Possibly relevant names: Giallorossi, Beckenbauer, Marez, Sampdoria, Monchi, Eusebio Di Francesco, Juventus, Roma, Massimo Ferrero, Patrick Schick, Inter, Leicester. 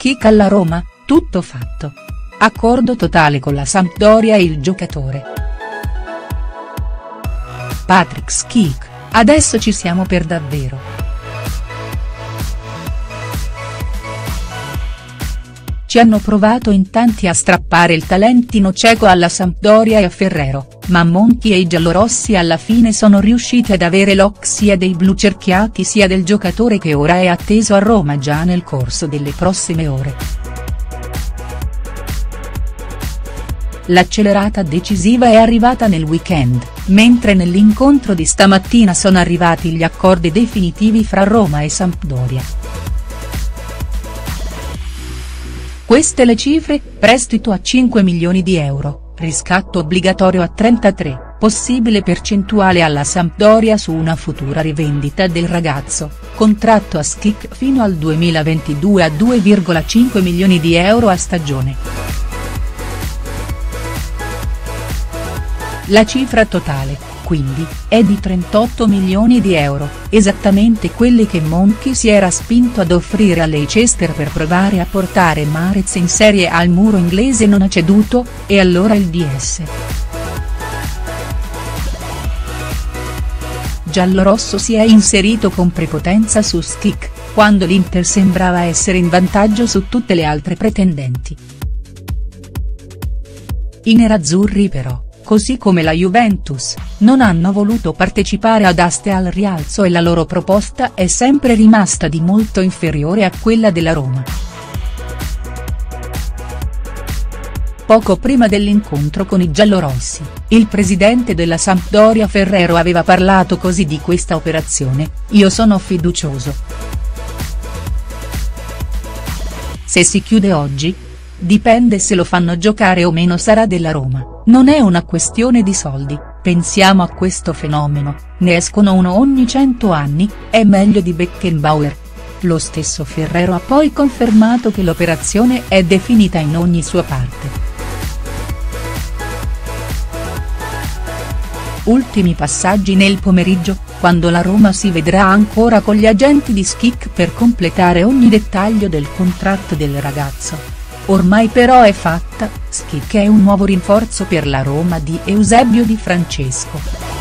Schick alla Roma, tutto fatto. Accordo totale con la Sampdoria e il giocatore. Patrick Schick, adesso ci siamo per davvero. Ci hanno provato in tanti a strappare il talentino ceco alla Sampdoria e a Ferrero, ma Monchi e i giallorossi alla fine sono riusciti ad avere l'ok sia dei blucerchiati sia del giocatore, che ora è atteso a Roma già nel corso delle prossime ore. L'accelerata decisiva è arrivata nel weekend, mentre nell'incontro di stamattina sono arrivati gli accordi definitivi fra Roma e Sampdoria. Queste le cifre: prestito a 5 milioni di euro, riscatto obbligatorio a 33, possibile percentuale alla Sampdoria su una futura rivendita del ragazzo, contratto a Schick fino al 2022 a 2,5 milioni di euro a stagione. La cifra totale, quindi, è di 38 milioni di euro, esattamente quelli che Monchi si era spinto ad offrire a Leicester per provare a portare Marez in Serie A. Al muro inglese non ha ceduto, e allora il DS. Giallorosso si è inserito con prepotenza su Schick, quando l'Inter sembrava essere in vantaggio su tutte le altre pretendenti. I nerazzurri però, così come la Juventus, non hanno voluto partecipare ad aste al rialzo e la loro proposta è sempre rimasta di molto inferiore a quella della Roma. Poco prima dell'incontro con i giallorossi, il presidente della Sampdoria Ferrero aveva parlato così di questa operazione: "Io sono fiducioso. Se si chiude oggi? Dipende se lo fanno giocare o meno, sarà della Roma. Non è una questione di soldi, pensiamo a questo fenomeno, ne escono uno ogni 100 anni, è meglio di Beckenbauer". Lo stesso Ferrero ha poi confermato che l'operazione è definita in ogni sua parte. Ultimi passaggi nel pomeriggio, quando la Roma si vedrà ancora con gli agenti di Schick per completare ogni dettaglio del contratto del ragazzo. Ormai però è fatta, Schick è un nuovo rinforzo per la Roma di Eusebio Di Francesco.